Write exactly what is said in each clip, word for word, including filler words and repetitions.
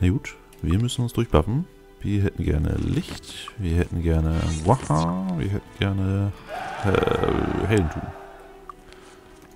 Na gut, wir müssen uns durchbuffen. Wir hätten gerne Licht, wir hätten gerne Waha, wir hätten gerne äh, Heldentum.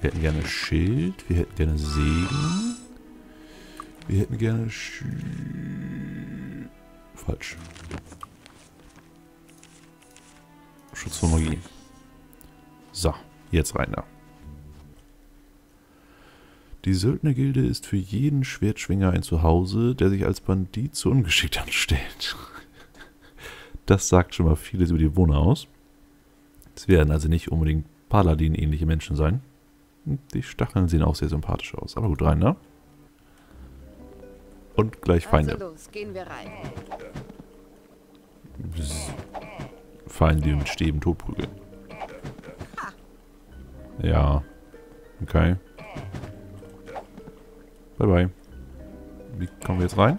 Wir hätten gerne Schild, wir hätten gerne Segen. Wir hätten gerne Sch... Falsch. Schutz vor Magie. So, jetzt rein da. Die Söldnergilde ist für jeden Schwertschwinger ein Zuhause, der sich als Bandit zu ungeschickt anstellt. Das sagt schon mal vieles über die Bewohner aus. Es werden also nicht unbedingt Paladin-ähnliche Menschen sein. Die Stacheln sehen auch sehr sympathisch aus. Aber gut rein, ne? Und gleich Feinde. Also los, gehen wir rein. Feinde, die mit Stäben totprügeln. Ja. Okay. Bye bye. Wie kommen wir jetzt rein?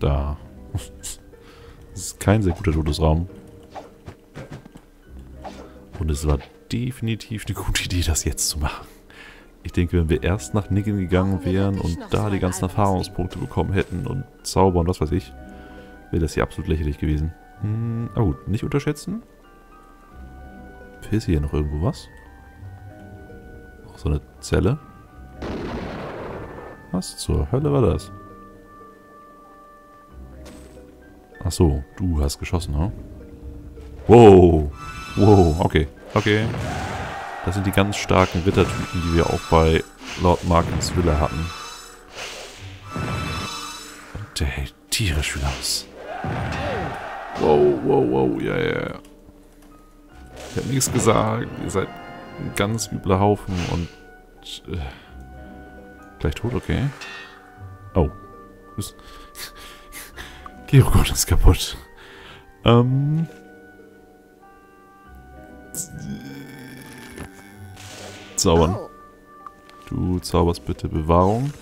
Da. Das ist kein sehr guter Todesraum. Und es war definitiv eine gute Idee, das jetzt zu machen. Ich denke, wenn wir erst nach Nigan gegangen wären und da die ganzen Erfahrungspunkte bekommen hätten und Zauber und was weiß ich, wäre das hier absolut lächerlich gewesen. Hm, aber gut, nicht unterschätzen. Fehlt hier noch irgendwo was? Auch so eine Zelle? Was zur Hölle war das? Ach so, du hast geschossen, ne? Wow! Wow, okay. Okay. Das sind die ganz starken Rittertypen, die wir auch bei Lord Markhams Villa hatten. Und der hält tierisch viel aus. Wow, wow, wow, ja, ja, ja. Ich hab nichts gesagt. Ihr seid ein ganz übler Haufen und... Äh, gleich tot, okay. Oh. Georgott ist kaputt. Ähm... Zaubern. Du zauberst bitte Bewahrung.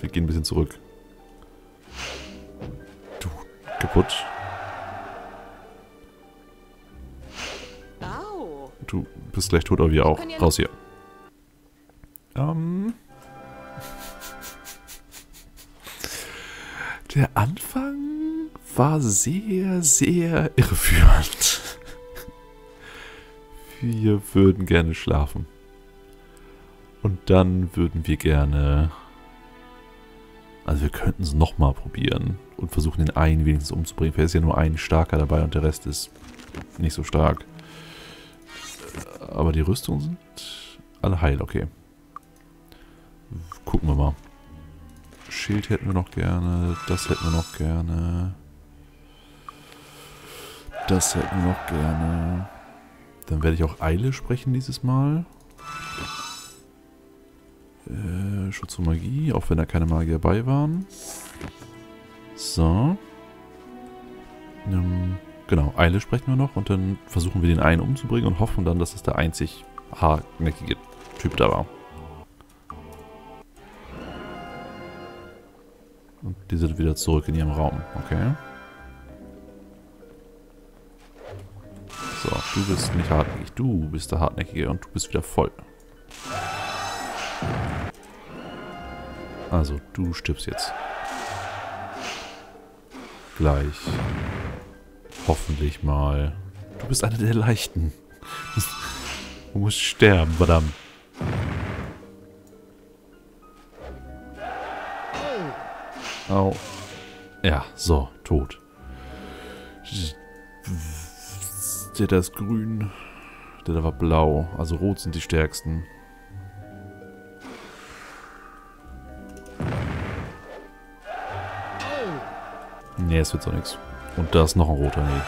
Wir gehen ein bisschen zurück. Du, kaputt. Du bist gleich tot, aber wir auch. Raus hier. Ähm. Der Anfang war sehr, sehr irreführend. Wir würden gerne schlafen. Und dann würden wir gerne... Also wir könnten es nochmal probieren und versuchen, den einen wenigstens umzubringen. Vielleicht ist ja nur ein starker dabei und der Rest ist nicht so stark. Aber die Rüstungen sind alle heil, okay. Gucken wir mal. Schild hätten wir noch gerne, das hätten wir noch gerne. Das hätten wir noch gerne. Dann werde ich auch Eile sprechen dieses Mal. Äh, Schutz vor Magie, auch wenn da keine Magier dabei waren. So. Ähm, genau, Eile sprechen wir noch und dann versuchen wir den einen umzubringen und hoffen dann, dass das der einzig hartnäckige Typ da war. Und die sind wieder zurück in ihrem Raum, okay. So, du bist nicht hartnäckig. Du bist der Hartnäckige und du bist wieder voll. Also, du stirbst jetzt. Gleich. Hoffentlich mal. Du bist einer der Leichten. Du musst sterben, verdammt. Au. Ja, so, tot. Der da ist grün, der da war blau. Also rot sind die stärksten. Nee, es wird so nichts. Und da ist noch ein roter. Nee.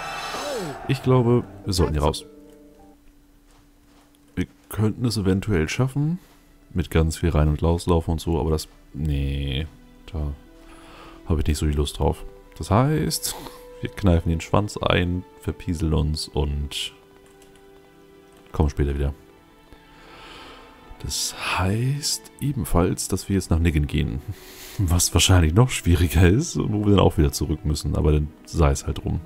Ich glaube, wir sollten hier raus. Wir könnten es eventuell schaffen. Mit ganz viel rein- und rauslaufen und so, aber das... Nee, da habe ich nicht so die Lust drauf. Das heißt... Wir kneifen den Schwanz ein, verpieseln uns und kommen später wieder. Das heißt ebenfalls, dass wir jetzt nach Nigan gehen. Was wahrscheinlich noch schwieriger ist und wo wir dann auch wieder zurück müssen. Aber dann sei es halt rum.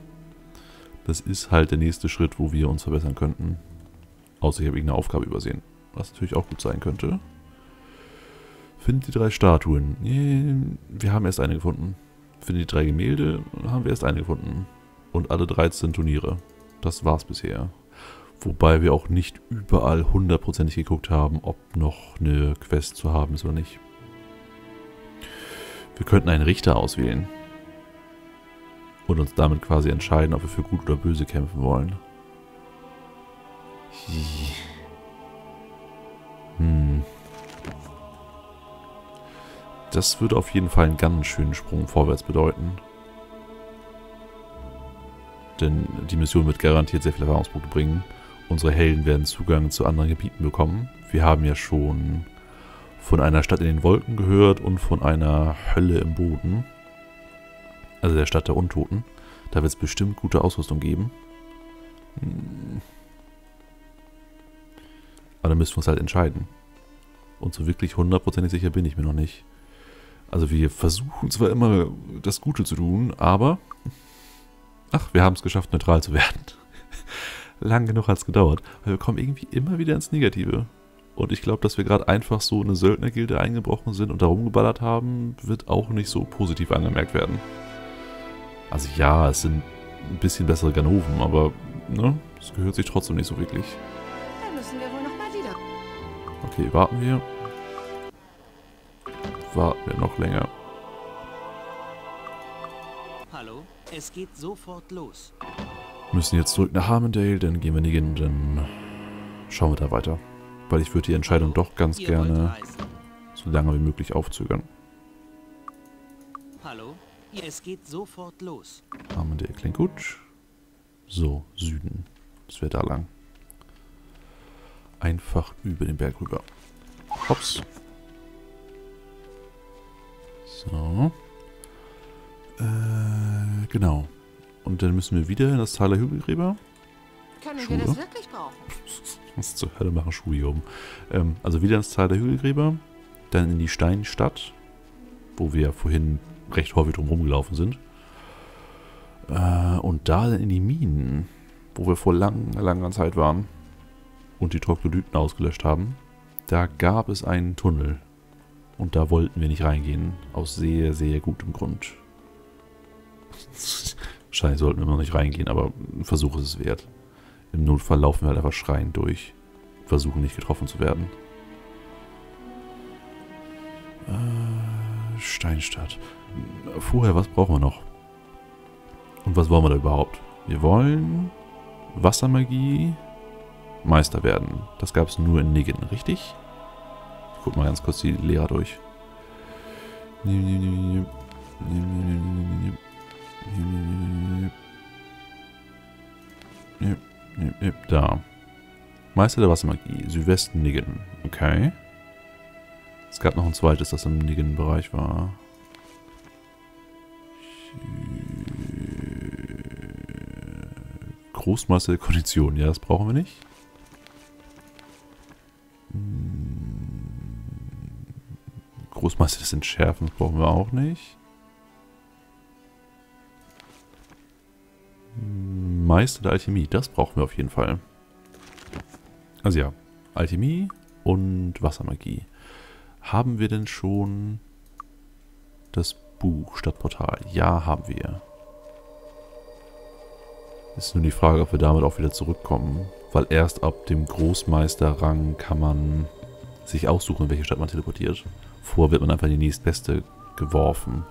Das ist halt der nächste Schritt, wo wir uns verbessern könnten. Außer ich habe irgendeine Aufgabe übersehen. Was natürlich auch gut sein könnte. Finde die drei Statuen. Wir haben erst eine gefunden. Finde die drei Gemälde, haben wir erst eine gefunden. Und alle dreizehn Turniere. Das war's bisher. Wobei wir auch nicht überall hundertprozentig geguckt haben, ob noch eine Quest zu haben ist oder nicht. Wir könnten einen Richter auswählen. Und uns damit quasi entscheiden, ob wir für gut oder böse kämpfen wollen. Hm. Das würde auf jeden Fall einen ganz schönen Sprung vorwärts bedeuten. Denn die Mission wird garantiert sehr viele Erfahrungspunkte bringen. Unsere Helden werden Zugang zu anderen Gebieten bekommen. Wir haben ja schon von einer Stadt in den Wolken gehört und von einer Hölle im Boden. Also der Stadt der Untoten. Da wird es bestimmt gute Ausrüstung geben. Aber dann müssen wir uns halt entscheiden. Und so wirklich hundertprozentig sicher bin ich mir noch nicht. Also wir versuchen zwar immer das Gute zu tun, aber... Ach, wir haben es geschafft, neutral zu werden. Lang genug hat es gedauert. Weil wir kommen irgendwie immer wieder ins Negative. Und ich glaube, dass wir gerade einfach so eine Söldnergilde eingebrochen sind und da rumgeballert haben, wird auch nicht so positiv angemerkt werden. Also ja, es sind ein bisschen bessere Ganoven, aber ne, es gehört sich trotzdem nicht so wirklich. Dann müssen wir wohl noch mal wieder. Okay, warten wir. Warten wir noch länger. Hallo? Es geht sofort los. Müssen jetzt zurück nach Harmondale, dann gehen wir Nigan, dann schauen wir da weiter. Weil ich würde die Entscheidung doch ganz Ihr gerne so lange wie möglich aufzögern. Hallo, es geht sofort los. Harmondale klingt gut. So, Süden. Das wäre da lang. Einfach über den Berg rüber. Hops. So. Äh, genau. Und dann müssen wir wieder in das Tal der Hügelgräber. Können Schuhe. wir das wirklich brauchen? Was zur Hölle machen Schuhe hier oben? Ähm, also wieder ins Tal der Hügelgräber. Dann in die Steinstadt. Wo wir vorhin recht häufig drum rumgelaufen sind. Äh, und da in die Minen. Wo wir vor langer, langer Zeit waren. Und die Troglodyten ausgelöscht haben. Da gab es einen Tunnel. Und da wollten wir nicht reingehen. Aus sehr, sehr gutem Grund. Wahrscheinlich sollten wir noch nicht reingehen, aber ein Versuch ist es wert. Im Notfall laufen wir halt einfach schreiend durch. Versuchen nicht getroffen zu werden. Äh, Steinstadt. Vorher, was brauchen wir noch? Und was wollen wir da überhaupt? Wir wollen Wassermagie Meister werden. Das gab es nur in Nigan, richtig? Ich guck mal ganz kurz die Lehrer durch. Da. Meister der Wassermagie. Südwesten Nigan. Okay. Es gab noch ein zweites, das im Nigan-Bereich war. Großmeister der Kondition. Ja, das brauchen wir nicht. Großmeister des Entschärfens brauchen wir auch nicht. Meister der Alchemie, das brauchen wir auf jeden Fall. Also ja, Alchemie und Wassermagie. Haben wir denn schon das Buch Stadtportal? Ja, haben wir. Ist nur die Frage, ob wir damit auch wieder zurückkommen. Weil erst ab dem Großmeisterrang kann man sich aussuchen, in welche Stadt man teleportiert. Vorher wird man einfach in die nächstbeste geworfen.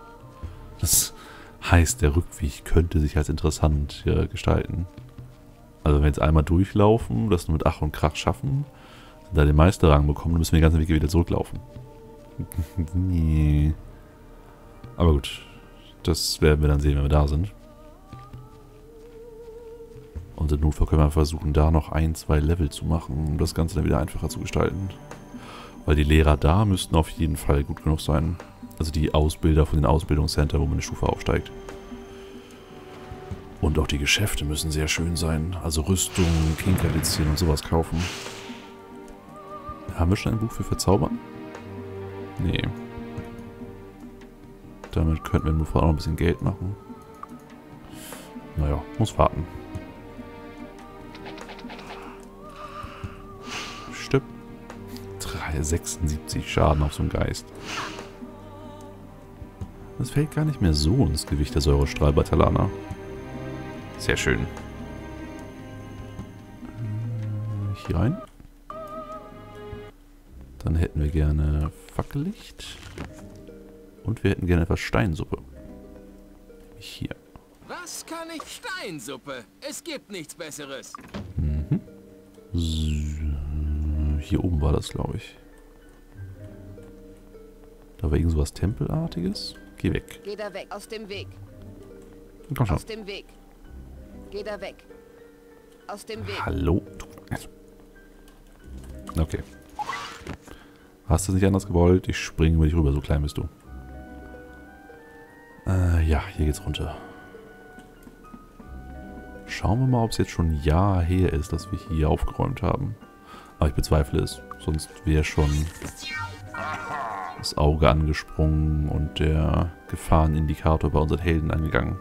Das heißt, der Rückweg könnte sich als interessant äh, gestalten. Also wenn wir jetzt einmal durchlaufen, das nur mit Ach und Krach schaffen, da den Meisterrang bekommen, dann müssen wir den ganzen Weg wieder zurücklaufen. Nee. Aber gut, das werden wir dann sehen, wenn wir da sind. Und im Notfall können wir versuchen, da noch ein, zwei Level zu machen, um das Ganze dann wieder einfacher zu gestalten. Weil die Lehrer da müssten auf jeden Fall gut genug sein. Also die Ausbilder von den Ausbildungscenter, wo man eine Stufe aufsteigt. Und auch die Geschäfte müssen sehr schön sein. Also Rüstungen, Kinkerlitzchen und sowas kaufen. Haben wir schon ein Buch für Verzaubern? Nee. Damit könnten wir nur vor allem ein bisschen Geld machen. Naja, muss warten. Stimmt. Drei daher sechsundsiebzig Schaden auf so einen Geist. Das fällt gar nicht mehr so ins Gewicht der Säurestrahl bei Talana. Sehr schön. Hier rein. Dann hätten wir gerne Fackellicht. Und wir hätten gerne etwas Steinsuppe. Hier. Was kann ich? Steinsuppe. Es gibt nichts Besseres. Mhm. So, hier oben war das, glaube ich. Da war irgend so was Tempelartiges. Geh weg. Geh da weg. Aus dem Weg. Komm schon. Aus dem Weg. Geh da weg. Aus dem Weg. Hallo? Okay. Hast du es nicht anders gewollt? Ich springe über dich rüber. So klein bist du. Äh, ja, hier geht's runter. Schauen wir mal, ob es jetzt schon ein Jahr her ist, dass wir hier aufgeräumt haben. Aber ich bezweifle es. Sonst wäre schon das Auge angesprungen und der Gefahrenindikator bei unseren Helden angegangen.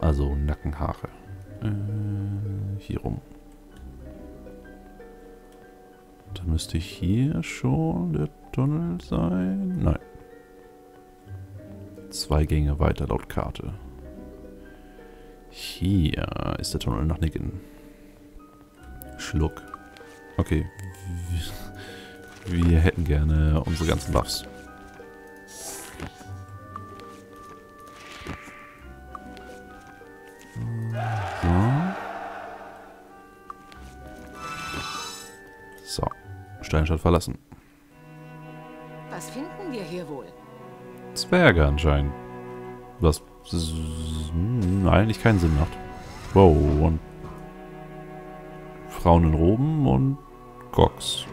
Also Nackenhaare. Äh, hier rum. Da müsste hier schon der Tunnel sein. Nein. Zwei Gänge weiter laut Karte. Hier ist der Tunnel nach Nigan. Schluck. Okay. Wir hätten gerne unsere ganzen Buffs. So. So. Steinstadt verlassen. Was finden wir hier wohl? Zwerge anscheinend. Was eigentlich keinen Sinn macht. Wow. Und Frauen in Roben und Gox.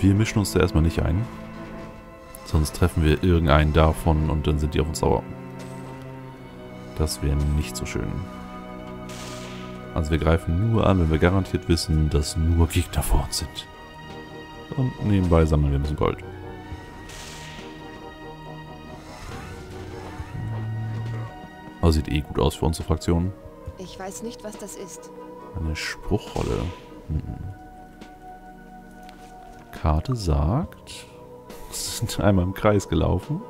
Wir mischen uns da erstmal nicht ein. Sonst treffen wir irgendeinen davon und dann sind die auf uns sauer. Das wäre nicht so schön. Also wir greifen nur an, wenn wir garantiert wissen, dass nur Gegner vor uns sind. Und nebenbei sammeln wir ein bisschen Gold. Also sieht eh gut aus für unsere Fraktion. Ich weiß nicht, was das ist. Eine Spruchrolle. Hm. Karte sagt, wir sind einmal im Kreis gelaufen.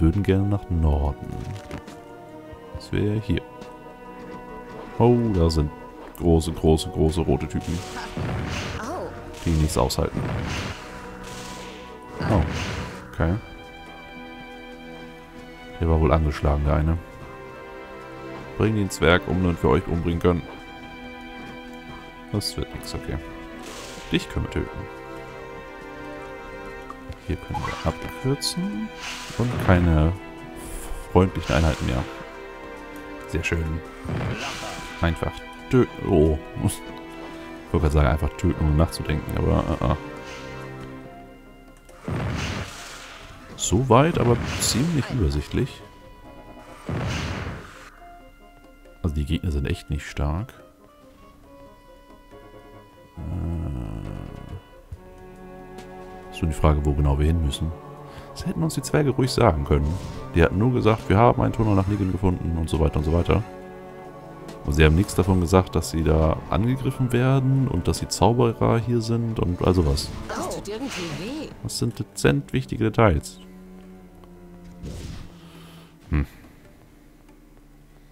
Würden gerne nach Norden. Das wäre hier. Oh, da sind große, große, große rote Typen. Die nichts aushalten. Oh, okay. Der war wohl angeschlagen, der eine. Bring den Zwerg um, damit wir euch umbringen können. Das wird nichts, okay. Dich können wir töten. Hier können wir abkürzen. Und keine freundlichen Einheiten mehr. Sehr schön. Einfach töten. Oh. Ich wollte gerade sagen, einfach töten, ohne nachzudenken, aber... Uh, uh. So weit, aber ziemlich übersichtlich. Also die Gegner sind echt nicht stark. Äh, ist nur die Frage, wo genau wir hin müssen. Das hätten uns die Zwerge ruhig sagen können. Die hatten nur gesagt, wir haben einen Tunnel nach Nigan gefunden und so weiter und so weiter. Und sie haben nichts davon gesagt, dass sie da angegriffen werden und dass die Zauberer hier sind und all sowas. Das sind dezent wichtige Details. Hm.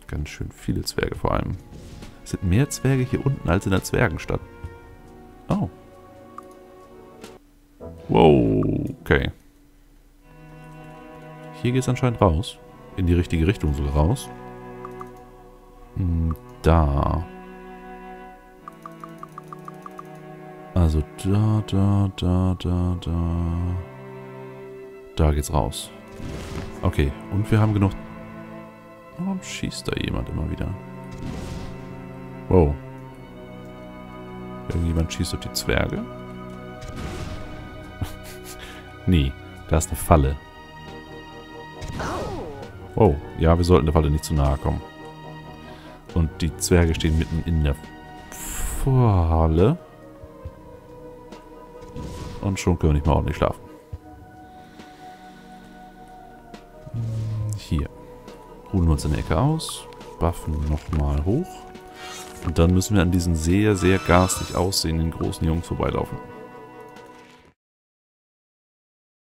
Ganz schön viele Zwerge vor allem. Es sind mehr Zwerge hier unten als in der Zwergenstadt. Oh. Wow, okay. Hier geht es anscheinend raus. In die richtige Richtung sogar raus. Da. Also da, da, da, da, da. Da geht's raus. Okay, und wir haben genug... Warum schießt da jemand immer wieder? Wow. Irgendjemand schießt auf die Zwerge? Nee, da ist eine Falle. Wow, ja, wir sollten der Falle nicht zu nahe kommen. Und die Zwerge stehen mitten in der Falle. Und schon können wir nicht mal ordentlich schlafen. Hier. Ruhen wir uns in der Ecke aus. Buffen nochmal hoch. Und dann müssen wir an diesen sehr, sehr garstig aussehenden großen Jungen vorbeilaufen.